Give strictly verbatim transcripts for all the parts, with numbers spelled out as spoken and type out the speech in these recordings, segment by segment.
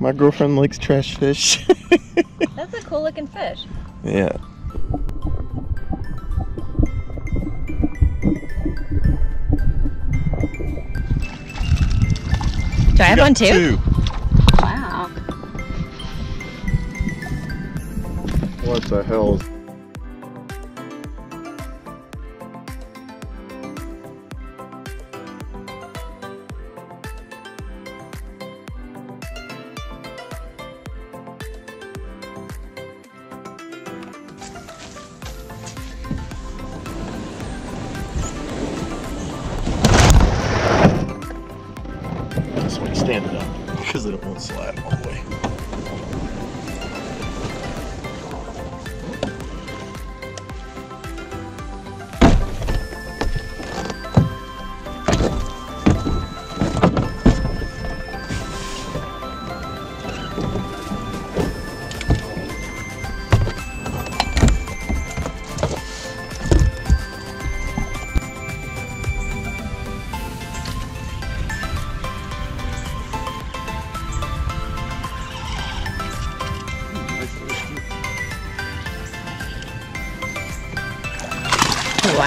My girlfriend likes trash fish. That's a cool looking fish. Yeah. Do I have one too? Two. Wow. What the hell? Stand it up because it won't slide all the way. Wow.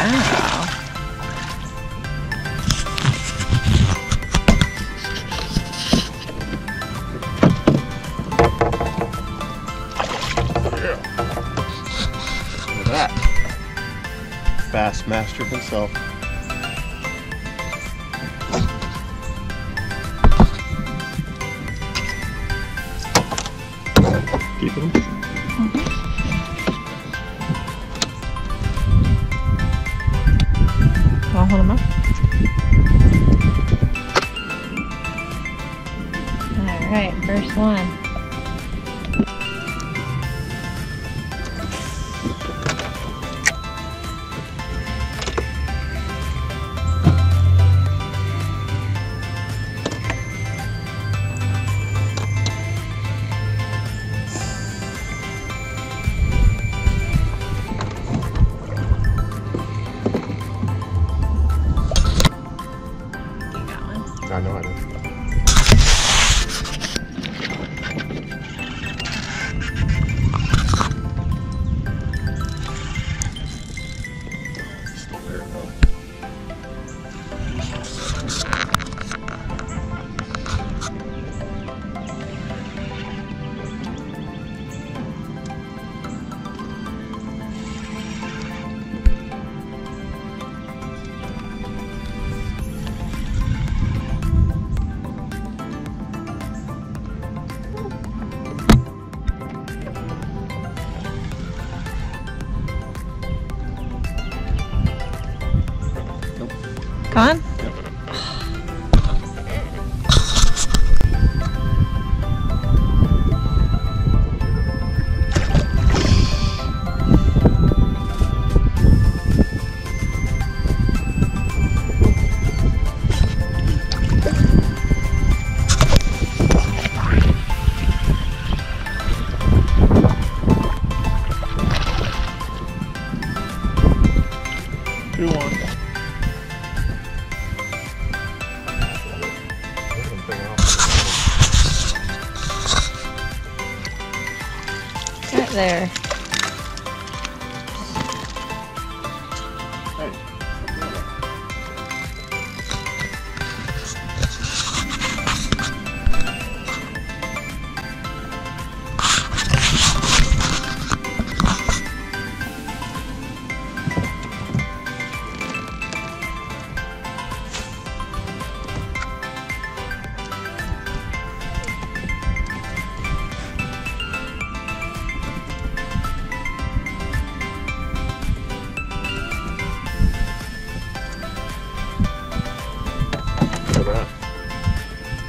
Yeah. Look at that. Bass master himself. Keep him. Mm-hmm. I'll hold them up. Alright, first one. I know I do. Still there, Come on. Yep. Two one. Right there. Hey.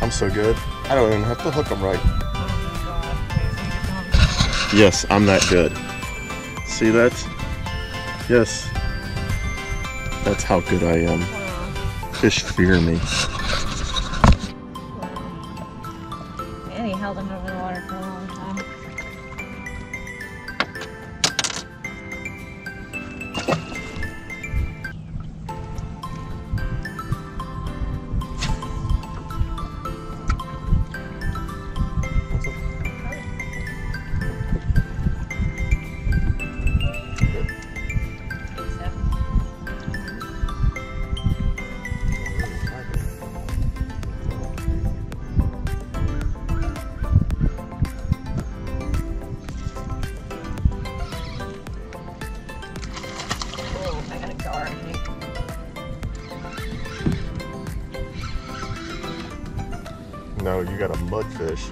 I'm so good. I don't even have to hook them right. Oh God. Yes, I'm that good. See that? Yes. That's how good I am. Wow. Fish fear me. Wow. And he held him over the water for a long time. mudfish.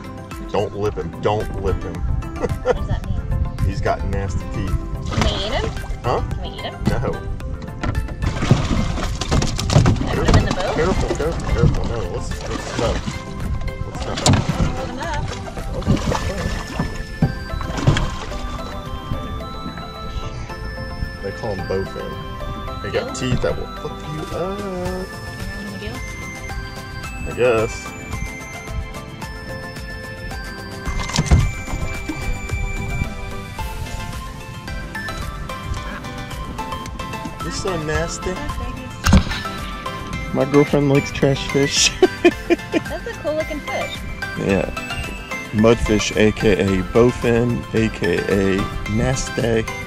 Don't lip him. Don't lip him. What does that mean? He's got nasty teeth. Can we eat him? Huh? Can we eat him? No. Can I put him in the boat? Careful, careful, careful. No, let's let's no. Let's not. Put him up. Okay. They call him Bowfin. They got teeth that will flip you up. I guess. You're so nasty. My girlfriend likes trash fish. That's a cool looking fish. Yeah. Mudfish, aka Bowfin, aka nasty.